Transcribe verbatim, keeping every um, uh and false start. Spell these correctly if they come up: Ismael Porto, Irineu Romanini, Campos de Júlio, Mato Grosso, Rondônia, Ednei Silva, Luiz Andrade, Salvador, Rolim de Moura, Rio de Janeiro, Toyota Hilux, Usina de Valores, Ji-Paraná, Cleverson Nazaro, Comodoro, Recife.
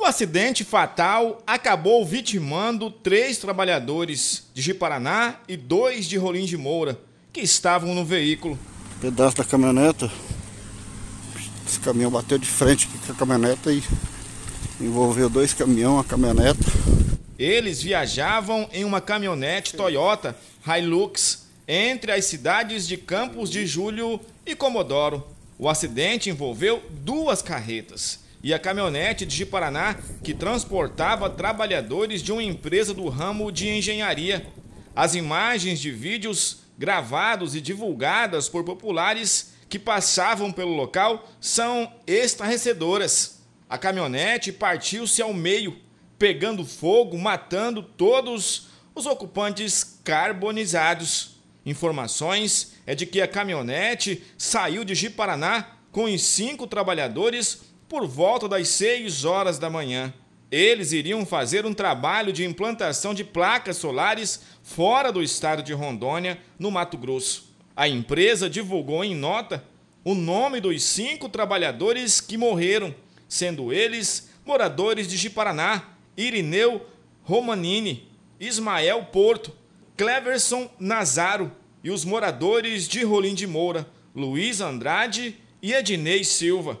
O acidente fatal acabou vitimando três trabalhadores de Ji-Paraná e dois de Rolim de Moura, que estavam no veículo. Um pedaço da caminhoneta, esse caminhão bateu de frente com a caminhoneta e envolveu dois caminhões, a caminhoneta. Eles viajavam em uma caminhonete Toyota Hilux entre as cidades de Campos de Júlio e Comodoro. O acidente envolveu duas carretas e a caminhonete de Ji-Paraná, que transportava trabalhadores de uma empresa do ramo de engenharia. As imagens de vídeos gravados e divulgadas por populares que passavam pelo local são estarrecedoras. A caminhonete partiu-se ao meio, pegando fogo, matando todos os ocupantes carbonizados. Informações é de que a caminhonete saiu de Ji-Paraná com os cinco trabalhadores por volta das seis horas da manhã. Eles iriam fazer um trabalho de implantação de placas solares fora do estado de Rondônia, no Mato Grosso. A empresa divulgou em nota o nome dos cinco trabalhadores que morreram, sendo eles moradores de Ji-Paraná: Irineu Romanini, Ismael Porto, Cleverson Nazaro, e os moradores de Rolim de Moura: Luiz Andrade e Ednei Silva.